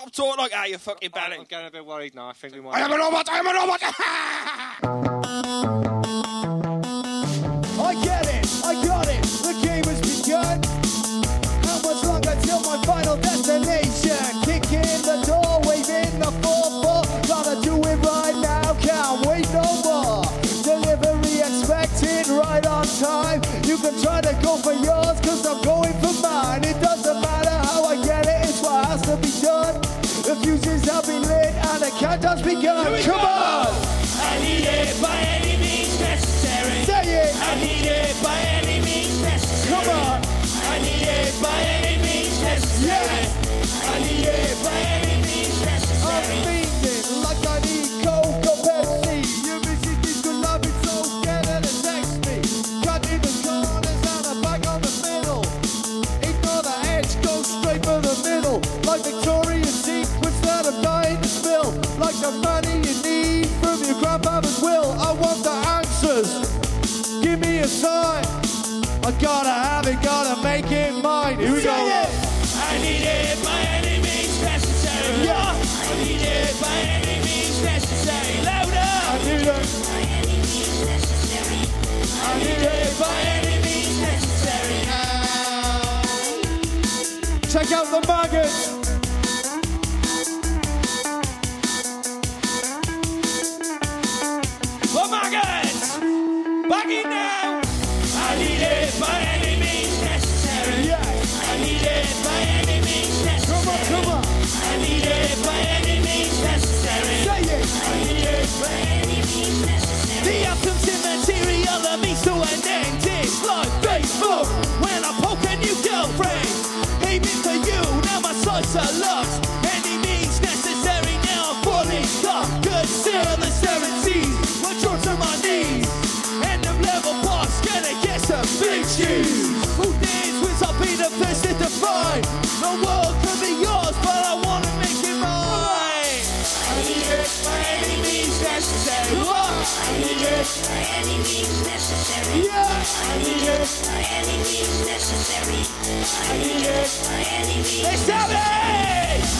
Stop talking like that, you fucking belly. I'm getting a bit worried now. I think we might... I am a robot! I am a robot! I get it! I got it! The game has begun! How much longer till my final destination? Kick in the door, wave in the 4-4. Gotta do it right now, can't wait no more. Delivery expected right on time. You can try to go for yours, cause I'm going for mine. It doesn't matter how I get it, it's what has to be done. The fuses have been lit and the countdown's begun. Come on! I need it by any means necessary. Say it! I need it by any means necessary. Come on! I need it by any means necessary. Yeah. I need it by any means necessary. I'm feeling like I need Coca Pepsi. Your music is good love, it's so scared and it takes me. Cut in the corners and a back on the middle. Ignore the edge, go straight for the middle. Like Victoria's Secret that I'm dying to spill. Like the money you need from your grandmother's will. I want the answers. Give me a sign. I gotta have it, gotta make it mine. Here we go. I need it by any means necessary. Yeah. I need it by any means necessary. Louder. I need it by any means necessary. I need it by any means necessary. Check out the maggots. The maggots. Back in now. I need it by any means necessary. Yeah. I need it by any means necessary. Come on, come on. I need it by any means necessary. Say it. I need it by any means necessary. The atoms in material of me to an end. It's like Facebook when I poke a new girlfriend. Aiming for you, now my sights are locked. Any means necessary, now I'm fully stocked. Good seal on the seven seas. My troops on my knees. And them level parts gonna get some big shoes. Who dares which I'll be the best to define? The world could be yours, but I wanna make it mine. I need it by any means necessary. I need it by any means necessary. Yeah. I need it by any means necessary. I need it by any means necessary. Let's have it!